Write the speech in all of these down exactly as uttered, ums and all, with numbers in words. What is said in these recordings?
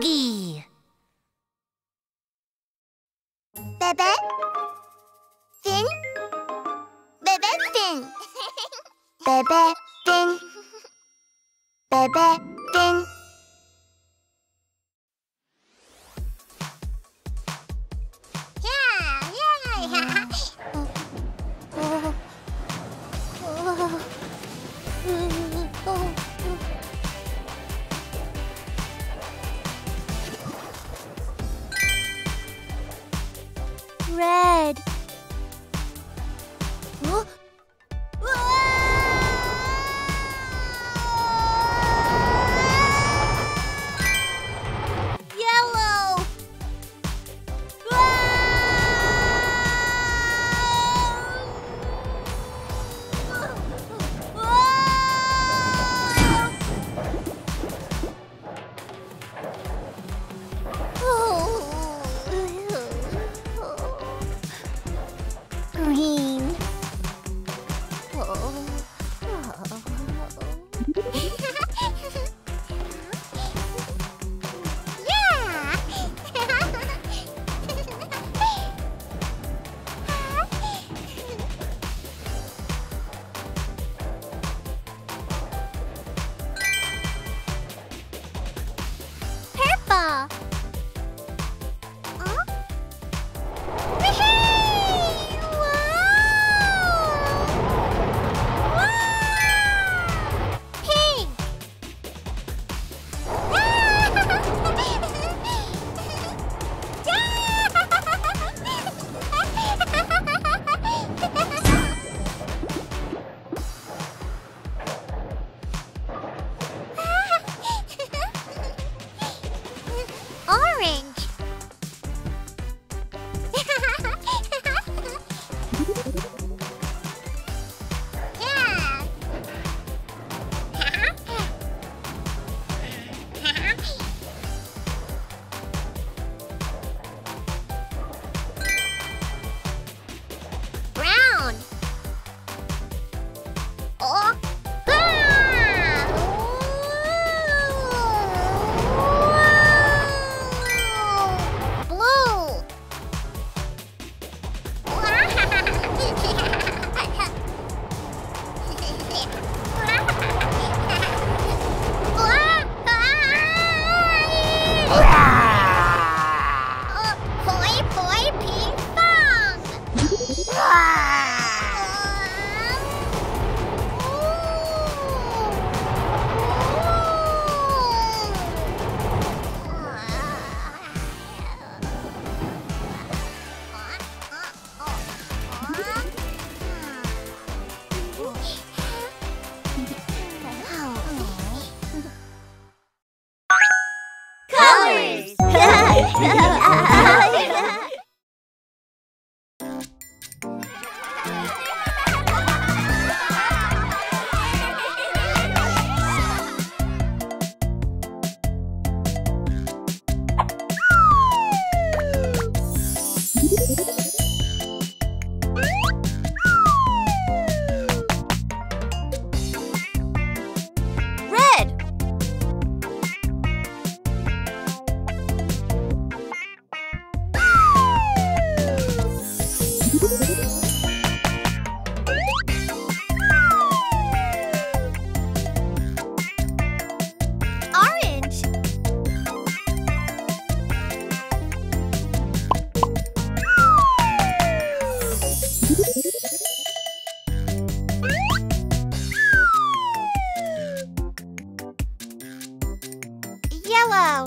doggy. Bebe, fin, bebe, fin, bebe, fin, bebe, fin. Red. Huh? Yellow.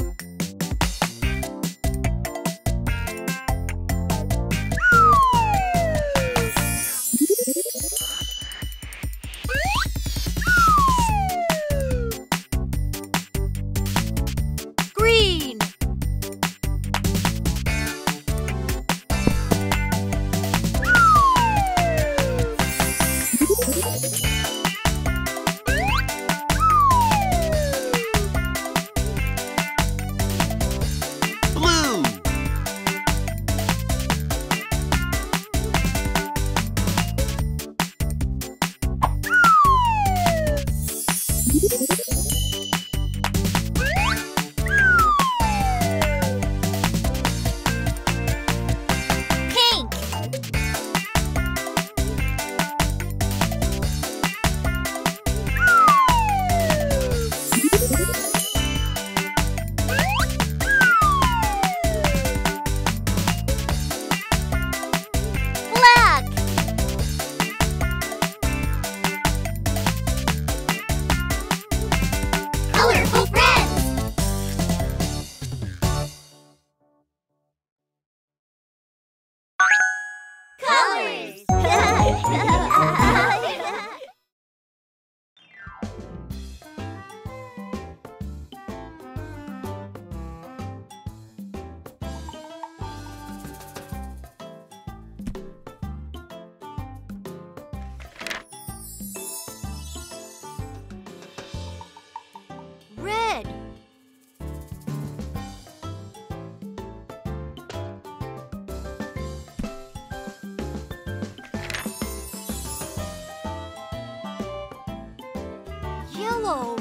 yellow.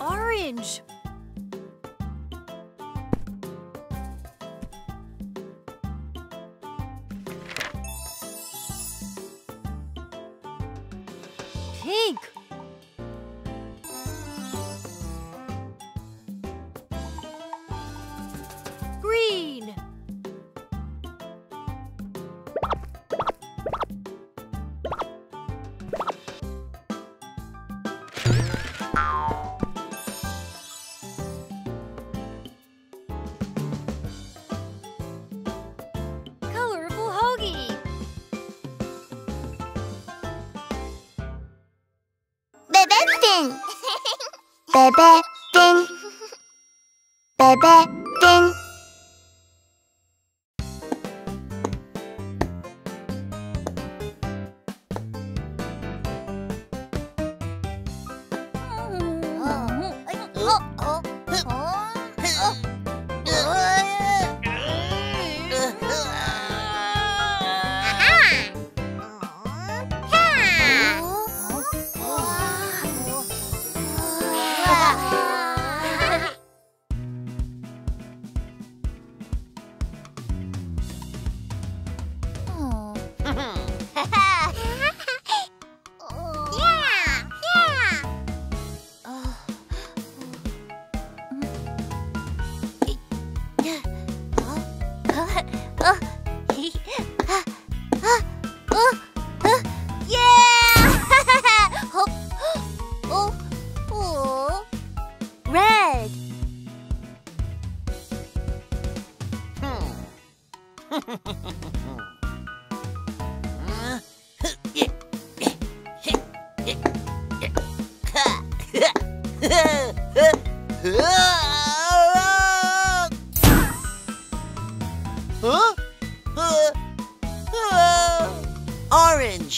Orange. Pink. Green. Bebe ding, bebe ding. Huh? Uh, uh, orange.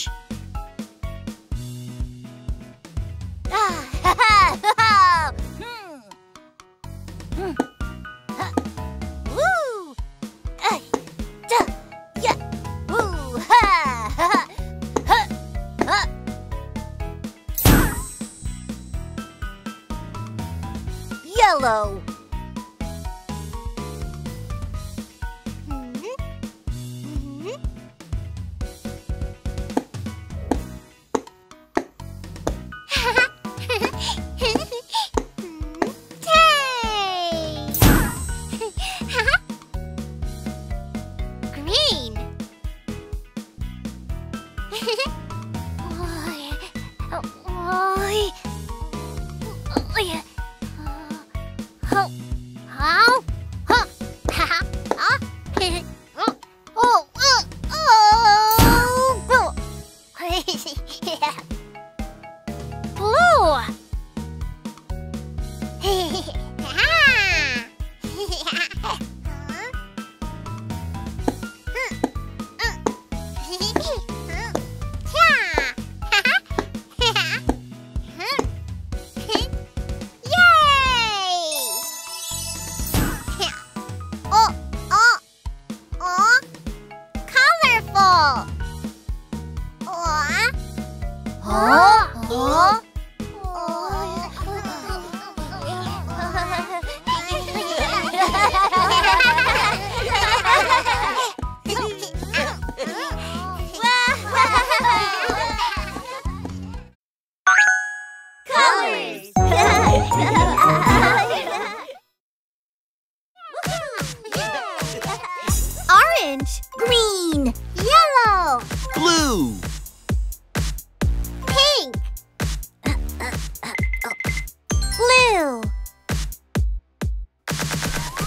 Yellow. Orange, green, yellow, blue, pink, uh, uh, uh, oh. Blue.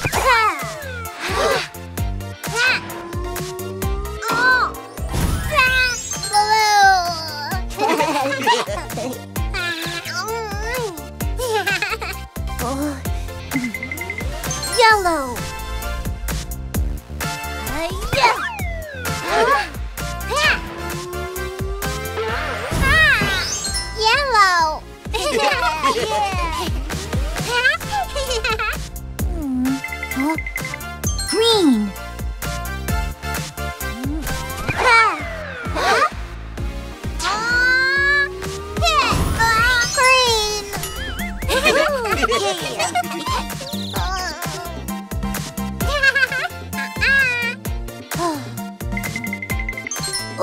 Blue. Yellow.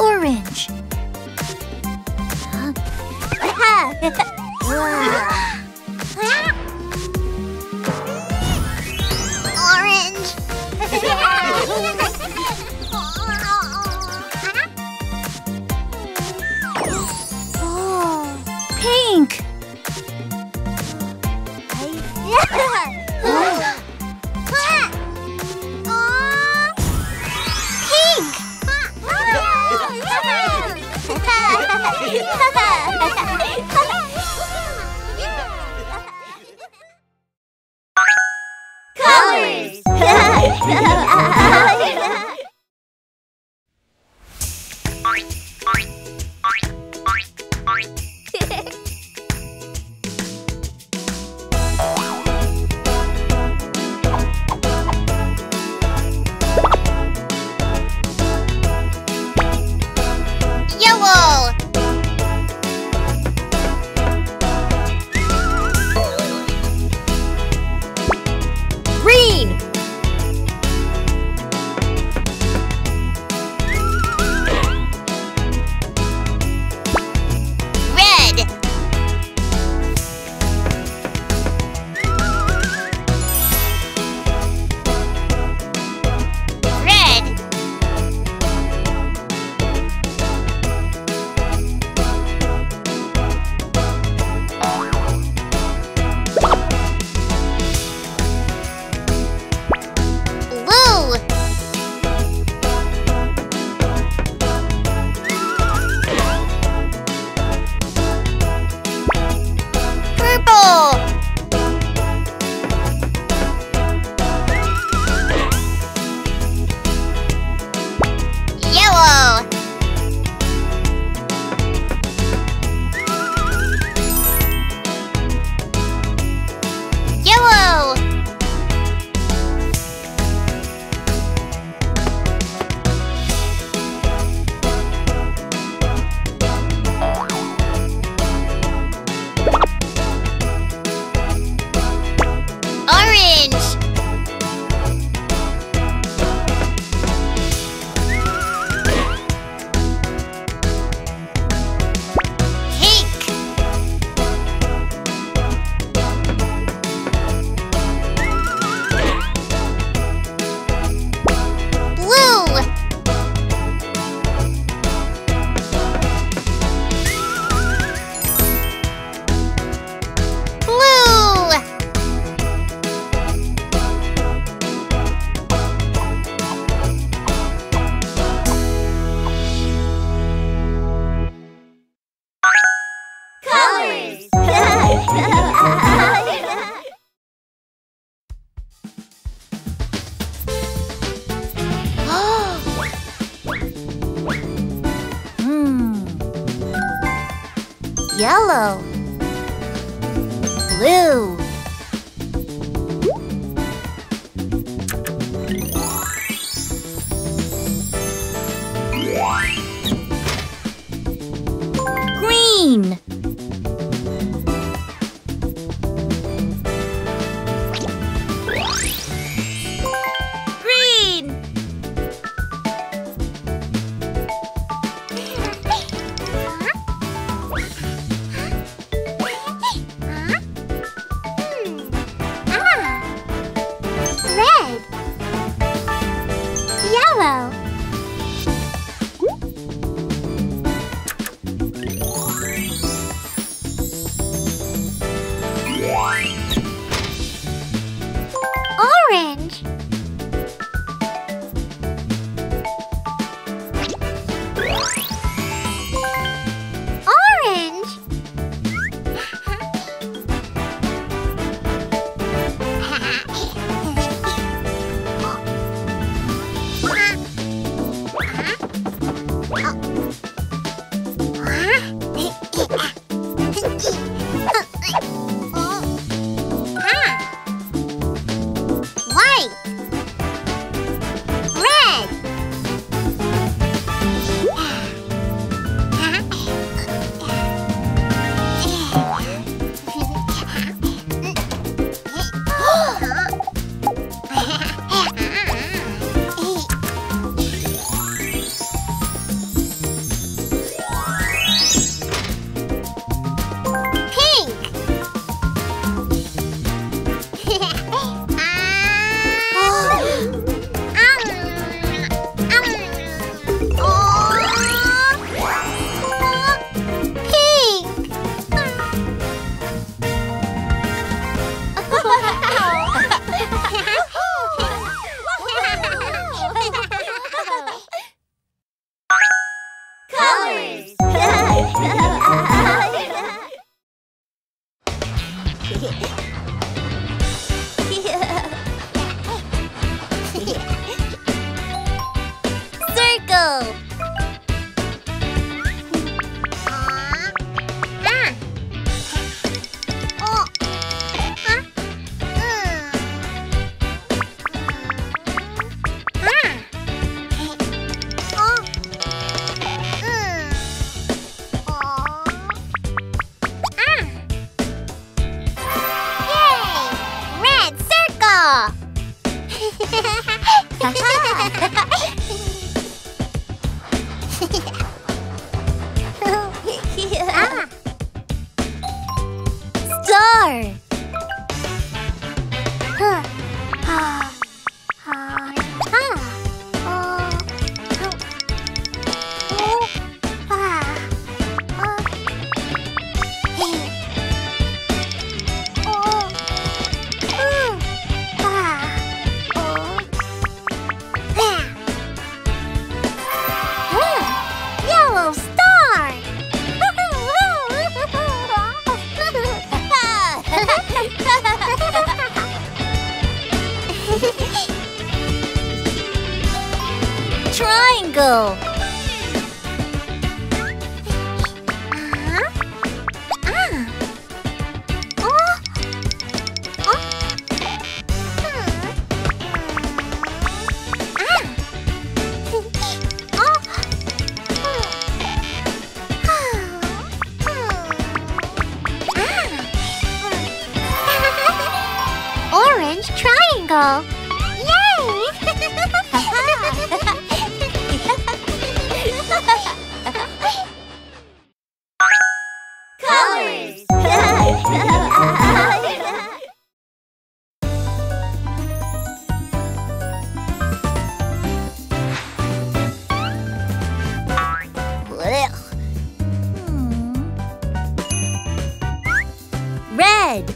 orange. Orange. Oh, pink. Colors. Yellow, blue, green, go! Triangle. Orange triangle. Yay! Colors. Red.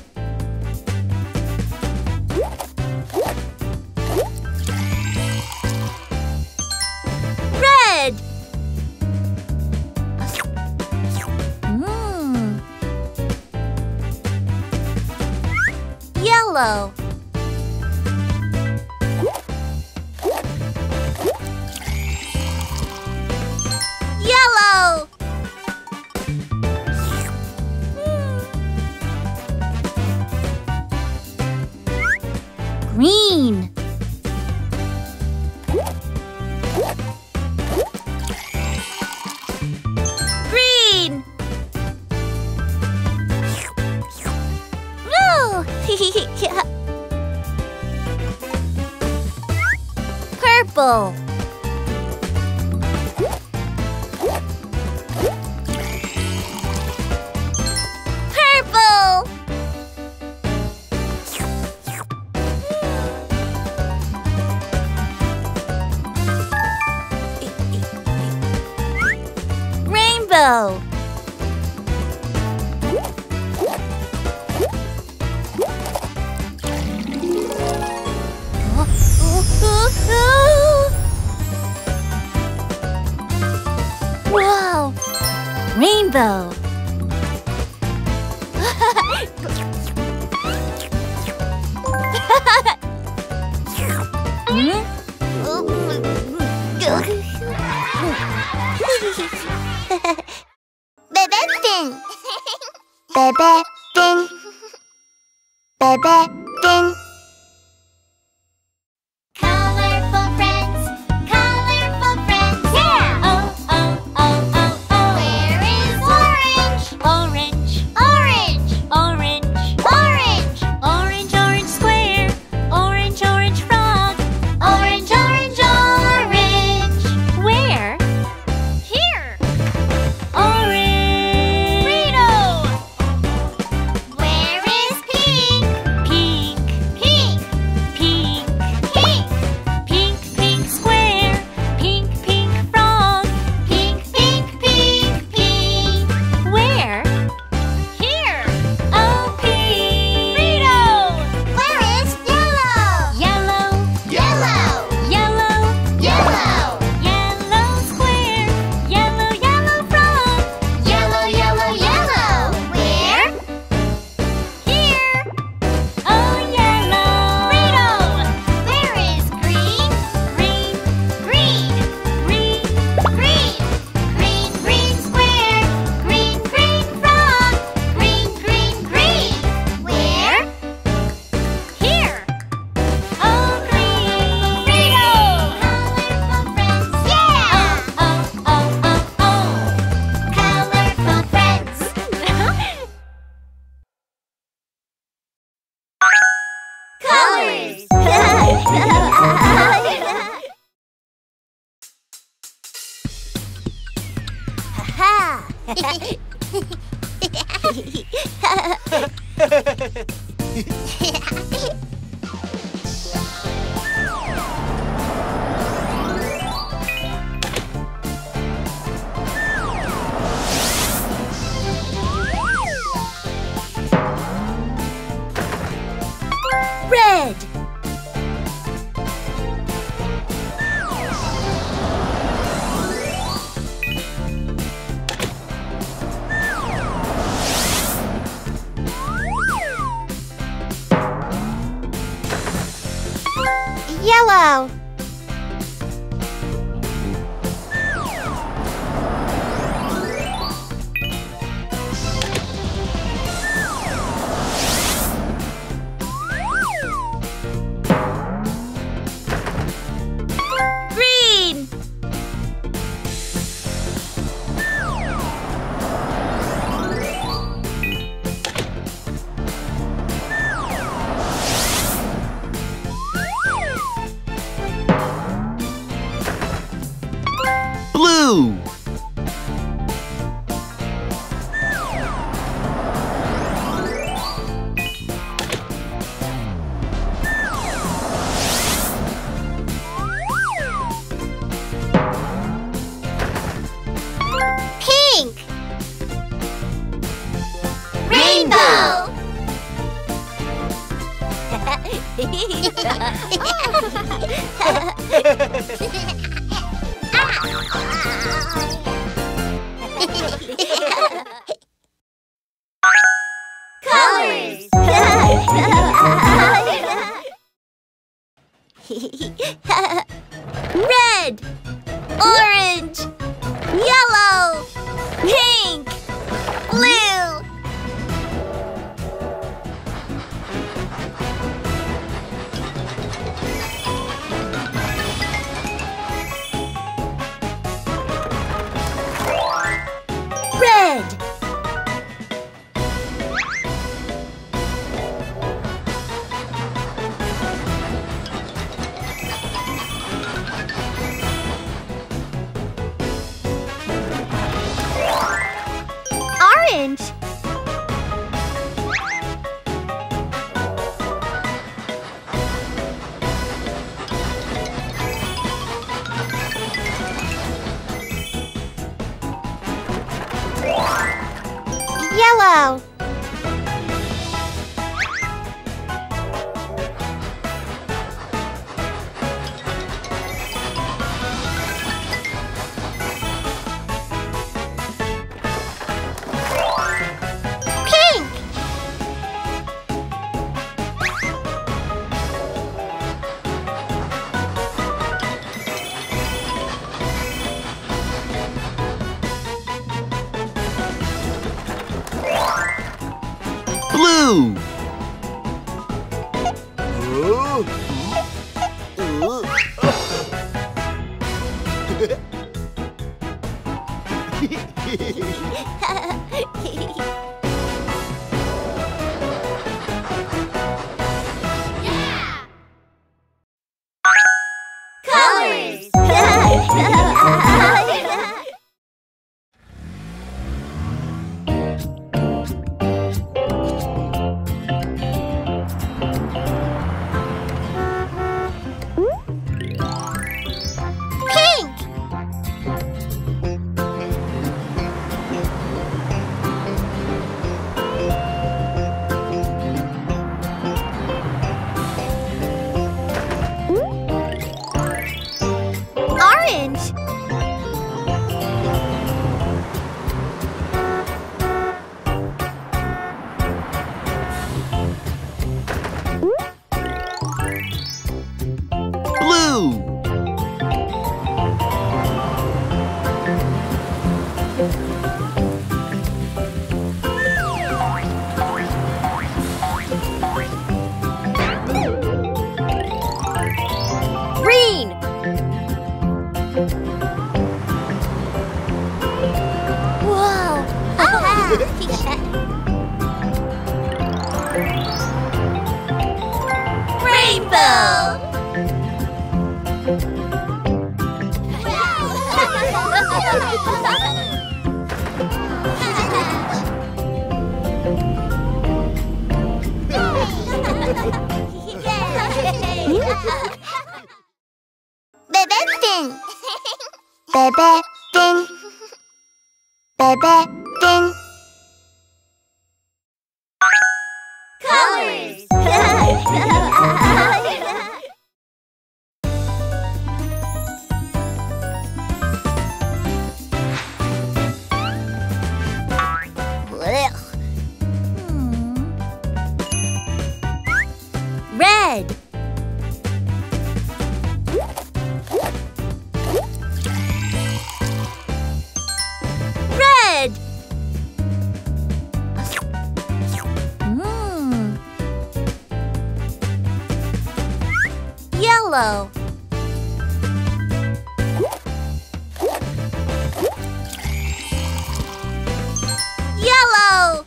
Yellow. Yellow. Green. Purple. Purple. Rainbow. Wow! Rainbow! Bebe Fin! Bebe Fin! Bebe Fin! Yellow. Red, orange, yellow, pink, blue. Yellow. Blue. Bebettin. Bebettin. Bebettin. Colors. Red. Yellow. Yellow.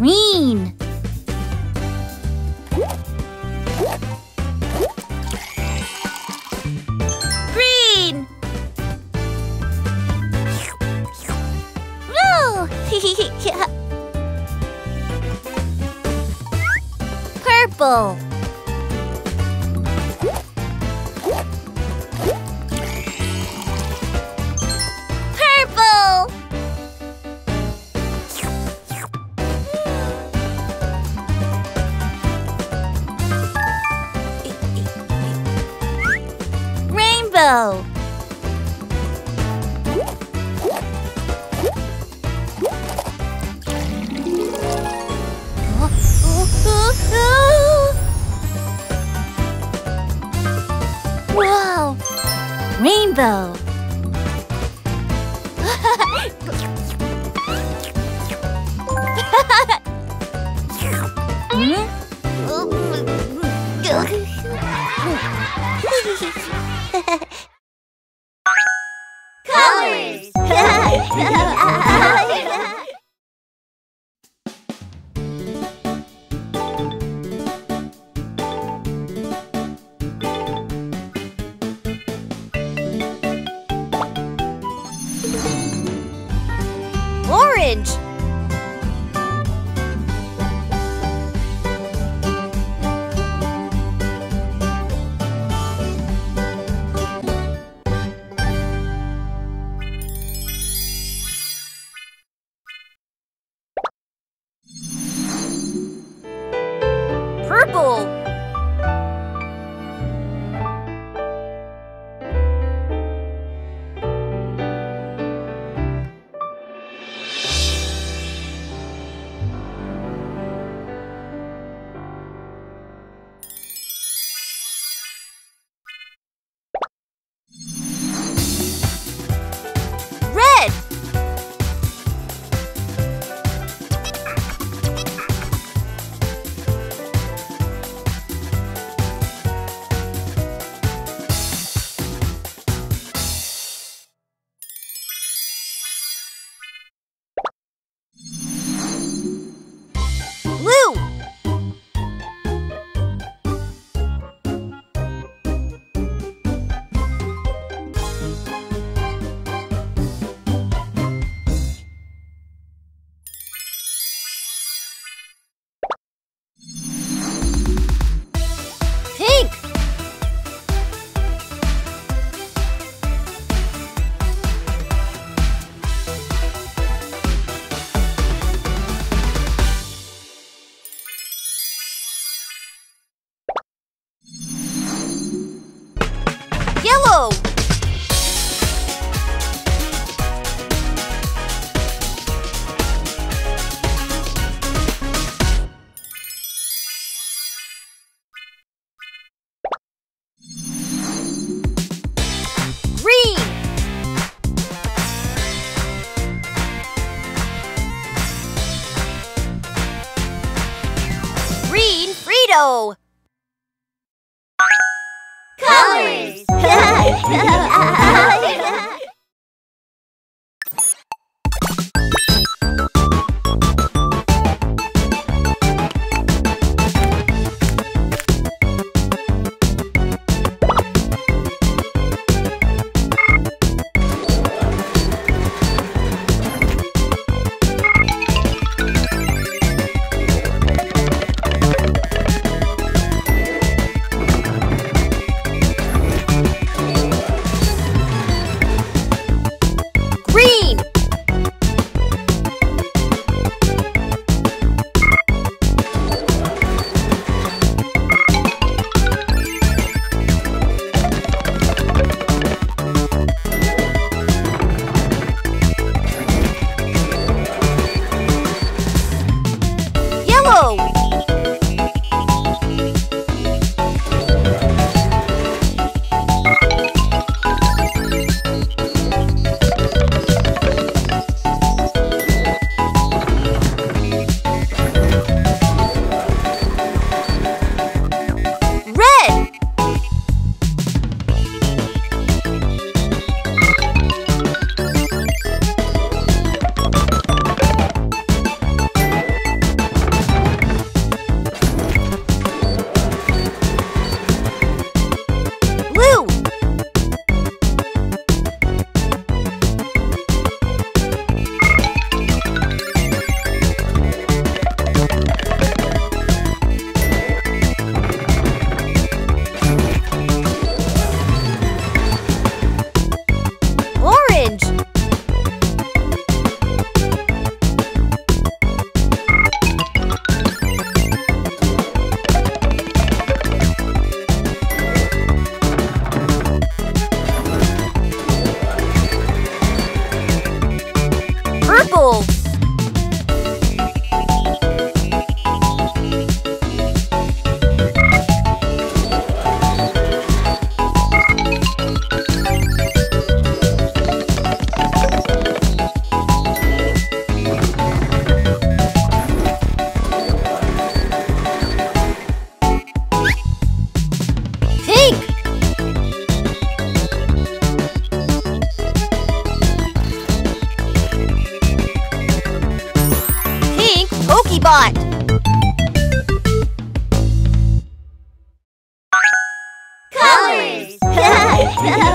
Green. Purple. Purple. Rainbow. Wow! Rainbow! Colors! Orange. Purple. Yellow. Green. Green Frito. Colors. Pink.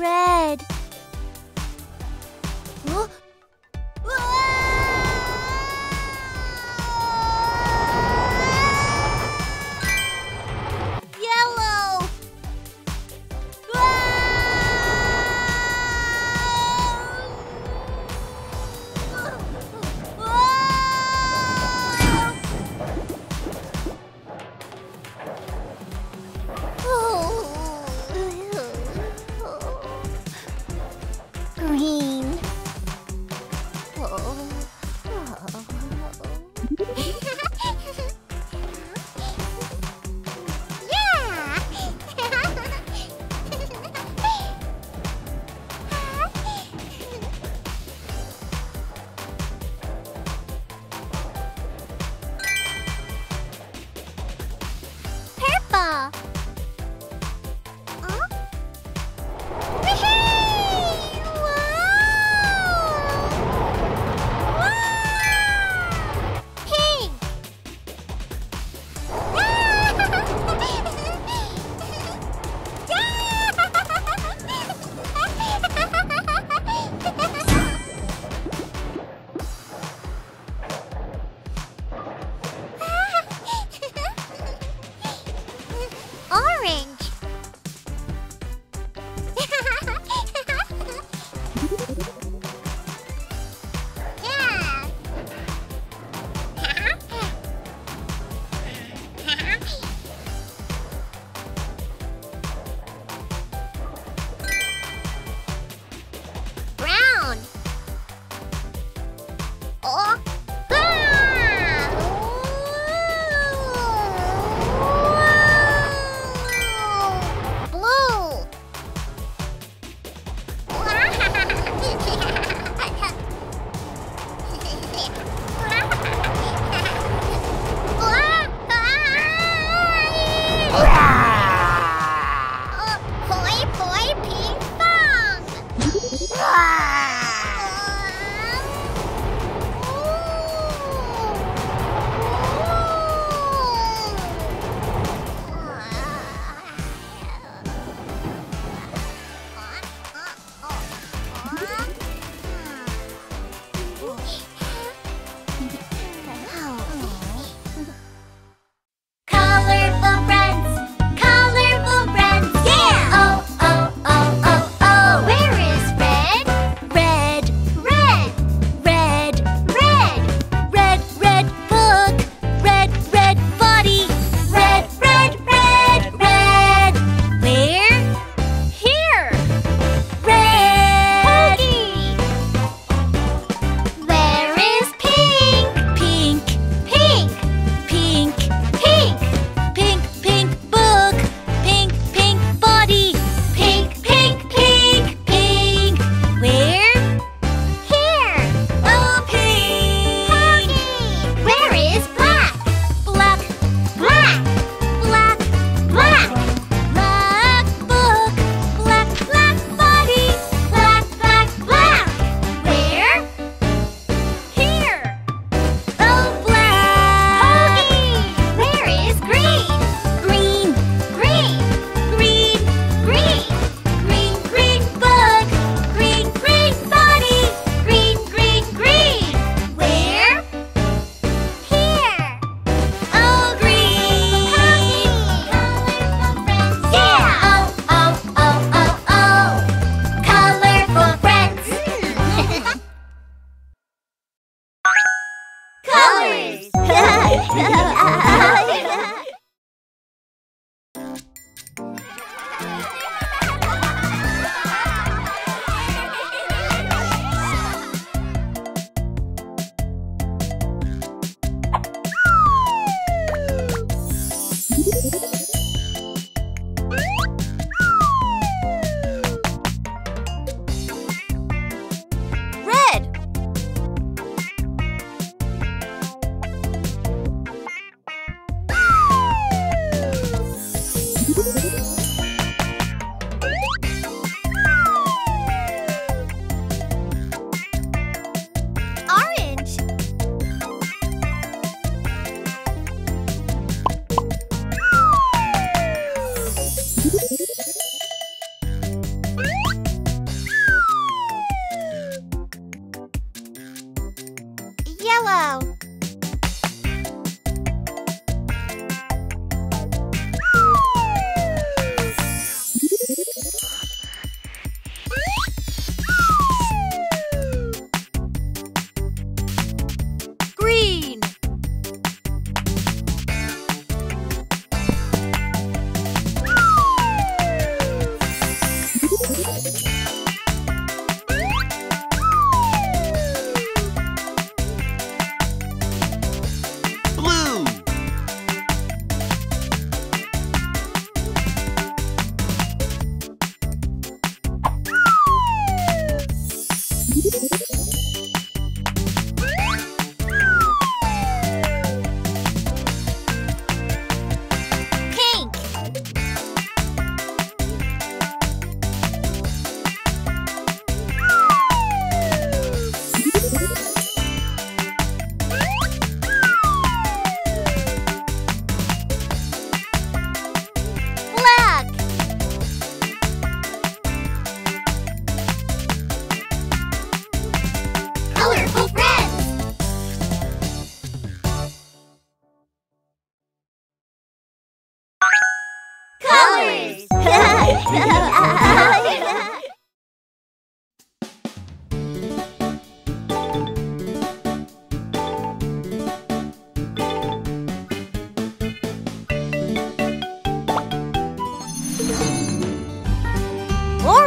red. Huh? Yellow. Green. Oh. Oh. Yeah. Purple. Huh? Hey! Wow!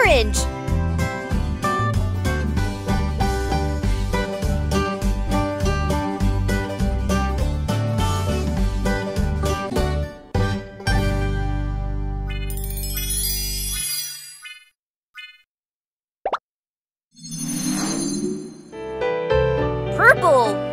orange. Purple.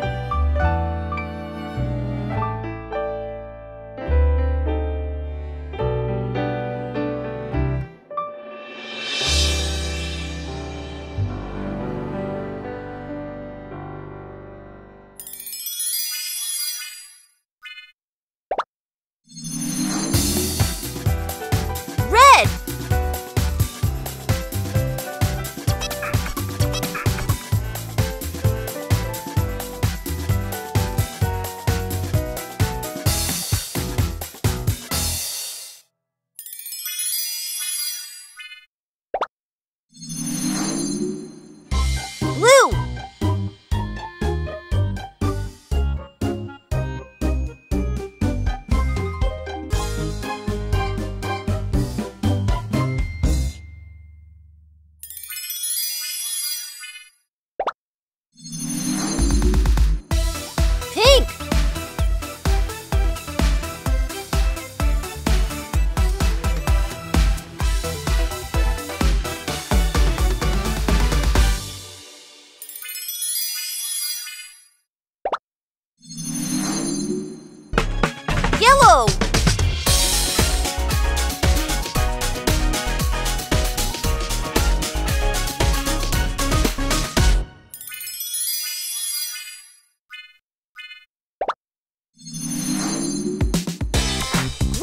Yellow.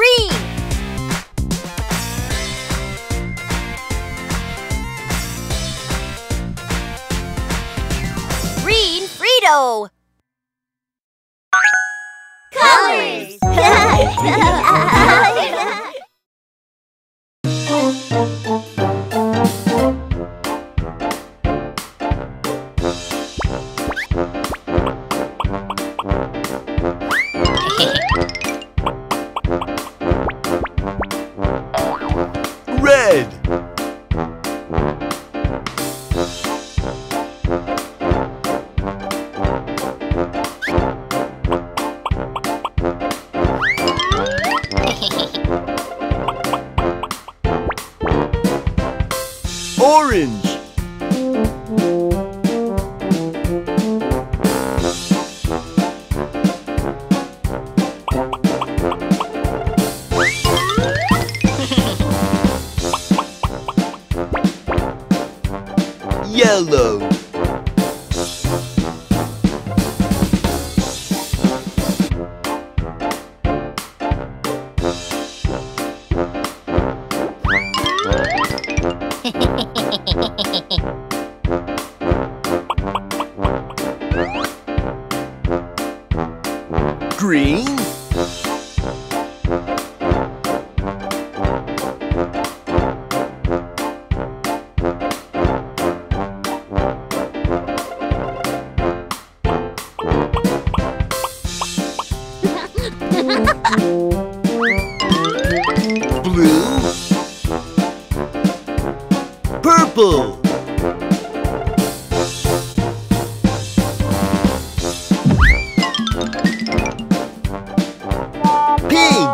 Green. Green Frito. Colors. Red. Orange. Yellow. Green. Blue. Purple. Green.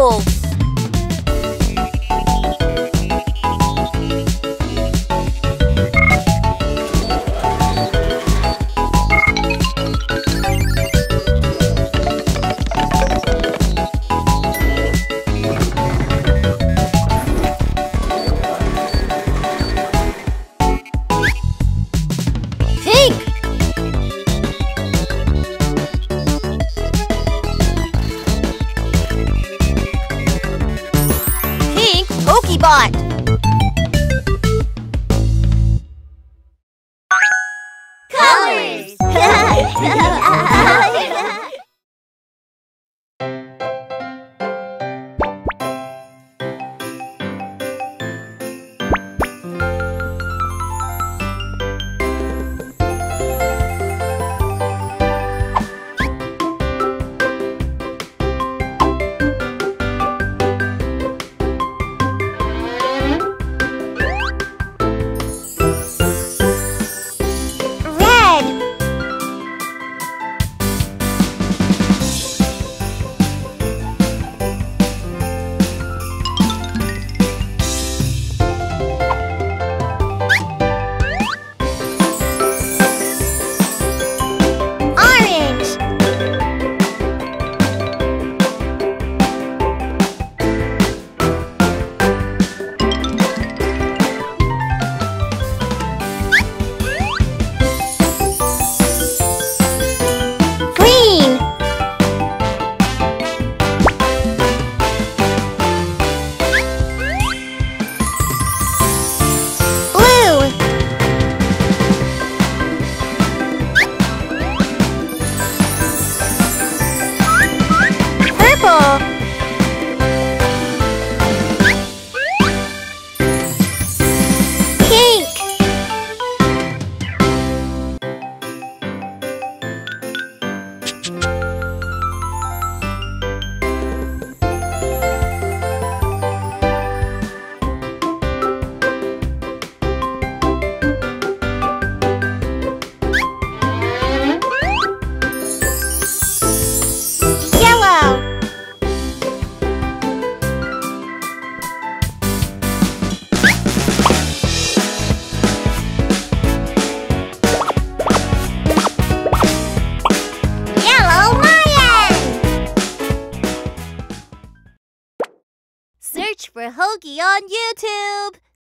cool! Pokebot. Colors. For Hoagie on YouTube!